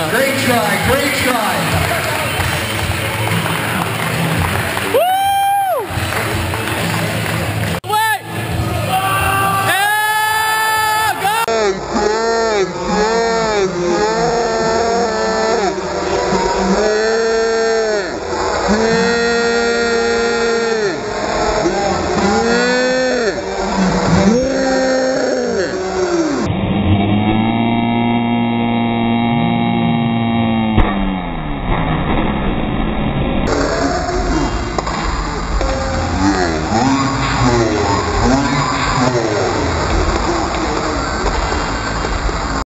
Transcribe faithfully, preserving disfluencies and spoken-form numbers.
down. Great try, great try.